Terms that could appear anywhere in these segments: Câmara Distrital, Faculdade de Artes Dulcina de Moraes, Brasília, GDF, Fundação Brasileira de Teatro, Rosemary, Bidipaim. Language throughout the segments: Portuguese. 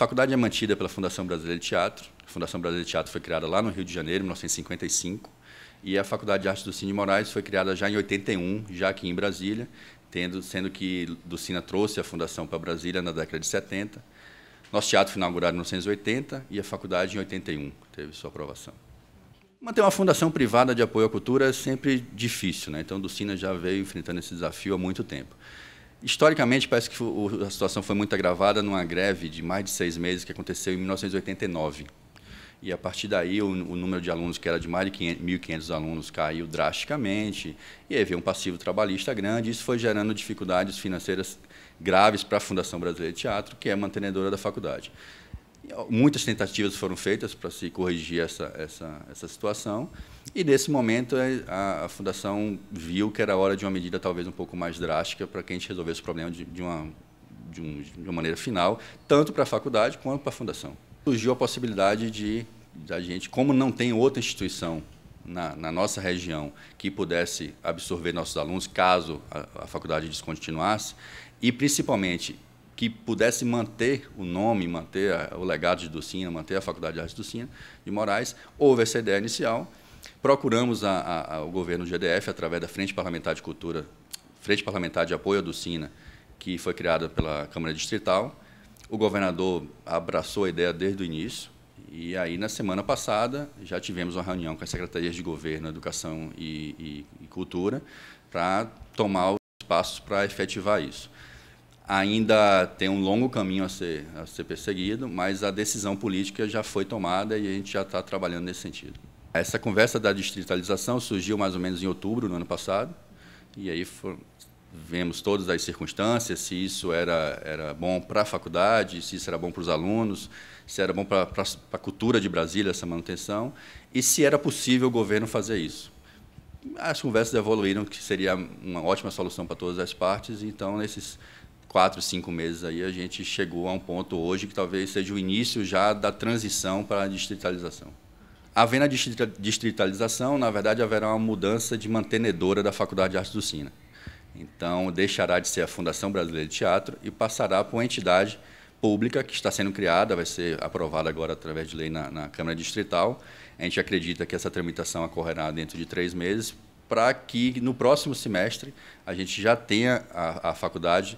faculdade é mantida pela Fundação Brasileira de Teatro. A Fundação Brasileira de Teatro foi criada lá no Rio de Janeiro, em 1955, e a Faculdade de Artes Dulcina de Moraes foi criada já em 81, já aqui em Brasília, sendo que Dulcina trouxe a Fundação para Brasília na década de 70. Nosso teatro foi inaugurado em 1980 e a faculdade em 81 teve sua aprovação. Manter uma fundação privada de apoio à cultura é sempre difícil, né? Então, Dulcina já veio enfrentando esse desafio há muito tempo. Historicamente, parece que a situação foi muito agravada numa greve de mais de 6 meses que aconteceu em 1989. E, a partir daí, o número de alunos, que era de mais de 1.500 alunos, caiu drasticamente. E aí veio um passivo trabalhista grande. Isso foi gerando dificuldades financeiras graves para a Fundação Brasileira de Teatro, que é mantenedora da faculdade. Muitas tentativas foram feitas para se corrigir essa situação, e nesse momento a Fundação viu que era hora de uma medida talvez um pouco mais drástica para que a gente resolvesse o problema de uma maneira final, tanto para a faculdade quanto para a Fundação. Surgiu a possibilidade de a gente, como não tem outra instituição na nossa região que pudesse absorver nossos alunos caso a faculdade descontinuasse, e principalmente que pudesse manter o nome, manter o legado de Dulcina, manter a Faculdade de Artes Dulcina de Moraes, houve essa ideia inicial. Procuramos o governo GDF, através da Frente Parlamentar de Cultura, Frente Parlamentar de Apoio à Dulcina, que foi criada pela Câmara Distrital. O governador abraçou a ideia desde o início, e aí, na semana passada, já tivemos uma reunião com as secretarias de Governo, Educação e Cultura, para tomar os passos para efetivar isso. Ainda tem um longo caminho a ser perseguido, mas a decisão política já foi tomada e a gente já está trabalhando nesse sentido. Essa conversa da distritalização surgiu mais ou menos em outubro do ano passado, e aí vemos todas as circunstâncias, se isso era bom para a faculdade, se isso era bom para os alunos, se era bom para a cultura de Brasília, essa manutenção, e se era possível o governo fazer isso. As conversas evoluíram que seria uma ótima solução para todas as partes, então, nesses 4, 5 meses aí, a gente chegou a um ponto hoje que talvez seja o início já da transição para a distritalização. Havendo a distritalização, na verdade, haverá uma mudança de mantenedora da Faculdade de Artes Dulcina. Então, deixará de ser a Fundação Brasileira de Teatro e passará por uma entidade pública que está sendo criada, vai ser aprovada agora através de lei na Câmara Distrital. A gente acredita que essa tramitação ocorrerá dentro de 3 meses, para que no próximo semestre a gente já tenha a faculdade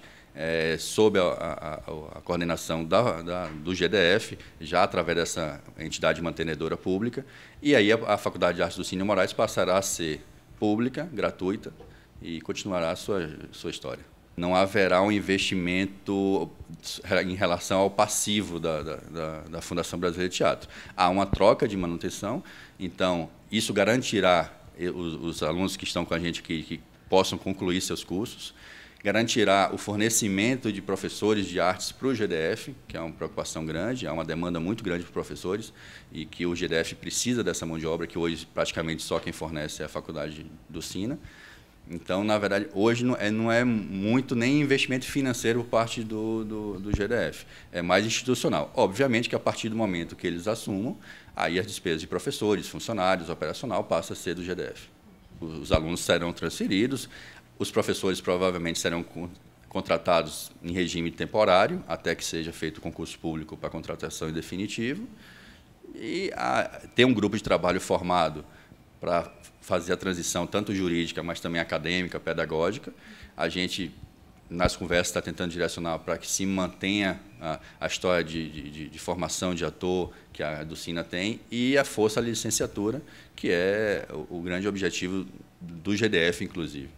sob a coordenação do GDF, já através dessa entidade mantenedora pública, e aí a Faculdade de Artes Dulcina de Moraes passará a ser pública, gratuita, e continuará a sua história. Não haverá um investimento em relação ao passivo da Fundação Brasileira de Teatro. Há uma troca de manutenção, então isso garantirá os alunos que estão com a gente que possam concluir seus cursos, garantirá o fornecimento de professores de artes para o GDF, que é uma preocupação grande, há uma demanda muito grande por professores, e que o GDF precisa dessa mão de obra, que hoje praticamente só quem fornece é a Faculdade Dulcina. Então, na verdade, hoje não é muito nem investimento financeiro por parte do GDF, é mais institucional. Obviamente que a partir do momento que eles assumam, aí as despesas de professores, funcionários, operacional, passa a ser do GDF. Os alunos serão transferidos. Os professores provavelmente serão contratados em regime temporário, até que seja feito o concurso público para contratação em definitivo. E ter um grupo de trabalho formado para fazer a transição, tanto jurídica, mas também acadêmica, pedagógica. A gente, nas conversas, está tentando direcionar para que se mantenha a história de formação de ator que a Dulcina tem e a força da licenciatura, que é o grande objetivo do GDF, inclusive.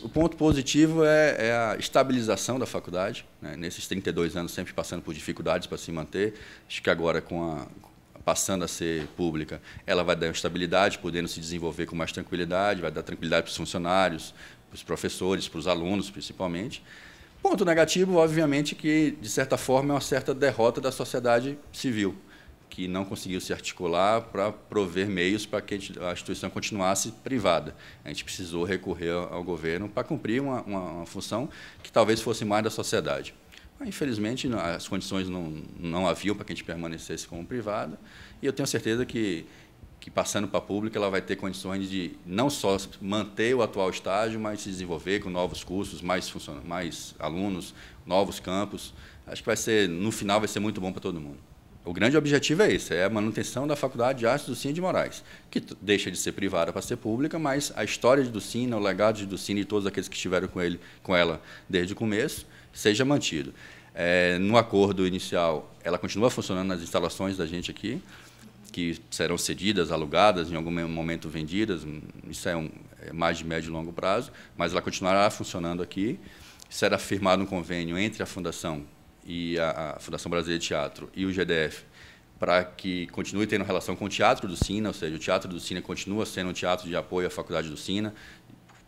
O ponto positivo é a estabilização da faculdade, né? Nesses 32 anos, sempre passando por dificuldades para se manter. Acho que agora, passando a ser pública, ela vai dar estabilidade, podendo se desenvolver com mais tranquilidade, vai dar tranquilidade para os funcionários, para os professores, para os alunos, principalmente. Ponto negativo, obviamente, que, de certa forma, é uma certa derrota da sociedade civil, que não conseguiu se articular para prover meios para que a instituição continuasse privada. A gente precisou recorrer ao governo para cumprir uma função que talvez fosse mais da sociedade. Infelizmente, as condições não haviam para que a gente permanecesse como privada, e eu tenho certeza que que, passando para a pública, ela vai ter condições de não só manter o atual estágio, mas se desenvolver com novos cursos, mais alunos, novos campos. Acho que vai ser, no final, vai ser muito bom para todo mundo. O grande objetivo é esse, é a manutenção da Faculdade de Artes Dulcina de Moraes, que deixa de ser privada para ser pública, mas a história de Dulcina, o legado de Dulcina e todos aqueles que estiveram com ela desde o começo, seja mantido. No acordo inicial, ela continua funcionando nas instalações da gente aqui, que serão cedidas, alugadas, em algum momento vendidas, isso é mais de médio e longo prazo, mas ela continuará funcionando aqui. Será firmado um convênio entre a Fundação e a Fundação Brasileira de Teatro e o GDF para que continue tendo relação com o Teatro Dulcina, ou seja, o Teatro Dulcina continua sendo um teatro de apoio à Faculdade Dulcina,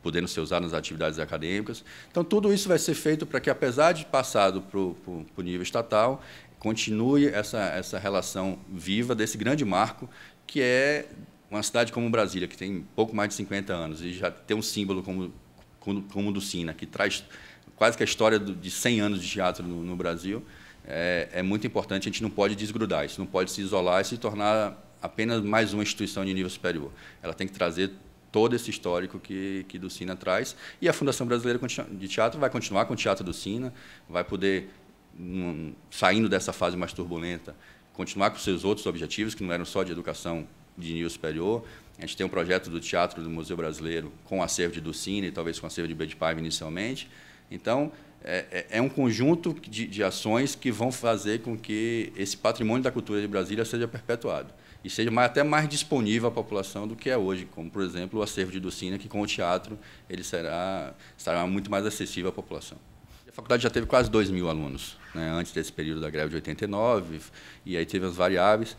podendo ser usado nas atividades acadêmicas. Então, tudo isso vai ser feito para que, apesar de passado para o nível estatal, continue essa relação viva desse grande marco, que é uma cidade como Brasília, que tem pouco mais de 50 anos, e já tem um símbolo como Dulcina, que traz quase que a história de 100 anos de teatro no Brasil. É muito importante, a gente não pode desgrudar isso, não pode se isolar e se tornar apenas mais uma instituição de nível superior. Ela tem que trazer todo esse histórico que Dulcina traz. E a Fundação Brasileira de Teatro vai continuar com o Teatro Dulcina, vai poder, saindo dessa fase mais turbulenta, continuar com seus outros objetivos, que não eram só de educação de nível superior. A gente tem um projeto do Teatro do Museu Brasileiro com acervo de Dulcina e talvez com acervo de Bidipaim inicialmente. Então, é um conjunto de ações que vão fazer com que esse patrimônio da cultura de Brasília seja perpetuado e seja até mais disponível à população do que é hoje, como, por exemplo, o acervo de Dulcina, que com o teatro ele será muito mais acessível à população. A faculdade já teve quase 2.000 alunos, né, antes desse período da greve de 89, e aí teve as variáveis.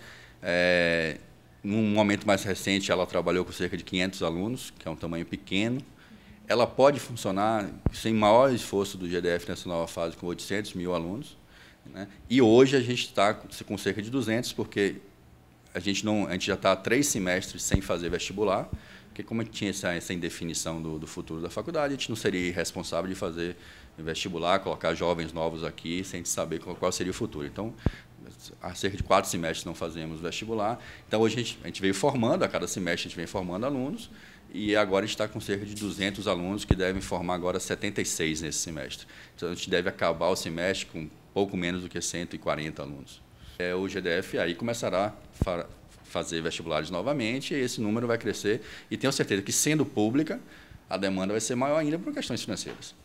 Num momento mais recente, ela trabalhou com cerca de 500 alunos, que é um tamanho pequeno. Ela pode funcionar sem maior esforço do GDF nessa nova fase, com 800.000 alunos, né? E hoje a gente está com cerca de 200, porque a gente já está há 3 semestres sem fazer vestibular, porque como a gente tinha essa indefinição do futuro da faculdade, a gente não seria irresponsável de fazer vestibular, colocar jovens novos aqui sem saber qual seria o futuro. Então, há cerca de 4 semestres não fazemos vestibular. Então, hoje a gente veio formando, a cada semestre a gente vem formando alunos, e agora a gente está com cerca de 200 alunos, que devem formar agora 76 nesse semestre. Então, a gente deve acabar o semestre com pouco menos do que 140 alunos. O GDF aí começará a fazer vestibulares novamente, e esse número vai crescer, e tenho certeza que, sendo pública, a demanda vai ser maior ainda por questões financeiras.